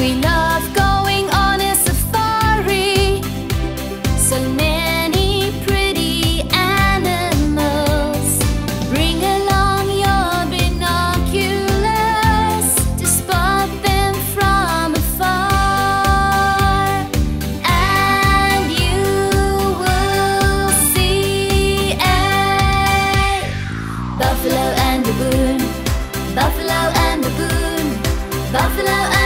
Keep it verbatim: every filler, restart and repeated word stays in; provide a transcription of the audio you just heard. We love going on a safari. So many pretty animals. Bring along your binoculars to spot them from afar. And you will see a buffalo and baboon, buffalo and baboon, buffalo and